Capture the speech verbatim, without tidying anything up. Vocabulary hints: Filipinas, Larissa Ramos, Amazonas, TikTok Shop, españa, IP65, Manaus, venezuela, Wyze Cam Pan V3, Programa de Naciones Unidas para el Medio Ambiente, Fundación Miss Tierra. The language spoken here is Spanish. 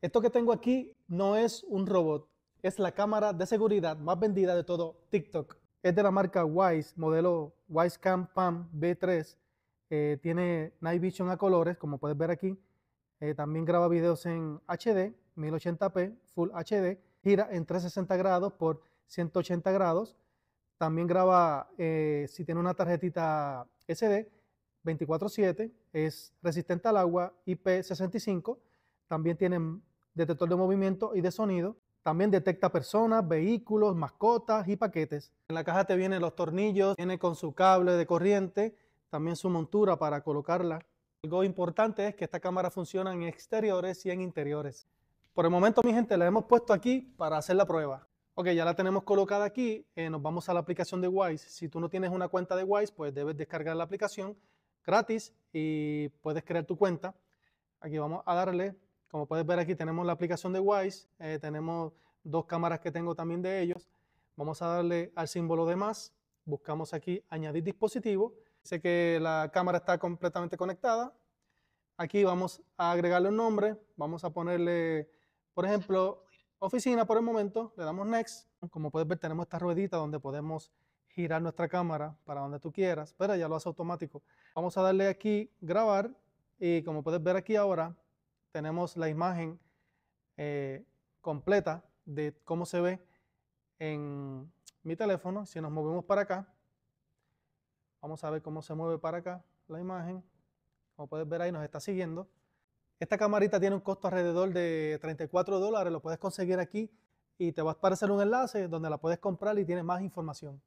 Esto que tengo aquí no es un robot, es la cámara de seguridad más vendida de todo TikTok. Es de la marca Wyze, modelo Wyze Cam Pan V tres. Eh, tiene Night Vision a colores, como puedes ver aquí. Eh, también graba videos en H D, mil ochenta p, Full H D. Gira en trescientos sesenta grados por ciento ochenta grados. También graba, eh, si tiene una tarjetita S D, veinticuatro siete. Es resistente al agua, I P sesenta y cinco. También tiene detector de movimiento y de sonido. También detecta personas, vehículos, mascotas y paquetes. En la caja te vienen los tornillos, viene con su cable de corriente, también su montura para colocarla. Algo importante es que esta cámara funciona en exteriores y en interiores. Por el momento, mi gente, la hemos puesto aquí para hacer la prueba. Ok, ya la tenemos colocada aquí. Eh, nos vamos a la aplicación de Wyze. Si tú no tienes una cuenta de Wyze, pues debes descargar la aplicación gratis y puedes crear tu cuenta. Aquí vamos a darle. Como puedes ver aquí tenemos la aplicación de Wyze, eh, tenemos dos cámaras que tengo también de ellos. Vamos a darle al símbolo de más, buscamos aquí añadir dispositivo. Dice que la cámara está completamente conectada. Aquí vamos a agregarle un nombre, vamos a ponerle, por ejemplo, oficina por el momento, le damos next. Como puedes ver tenemos esta ruedita donde podemos girar nuestra cámara para donde tú quieras, pero ya lo hace automático. Vamos a darle aquí grabar y como puedes ver aquí ahora, tenemos la imagen eh, completa de cómo se ve en mi teléfono. Si nos movemos para acá, vamos a ver cómo se mueve para acá la imagen. Como puedes ver ahí nos está siguiendo. Esta camarita tiene un costo alrededor de treinta y cuatro dólares. Lo puedes conseguir aquí y te va a aparecer un enlace donde la puedes comprar y tiene más información.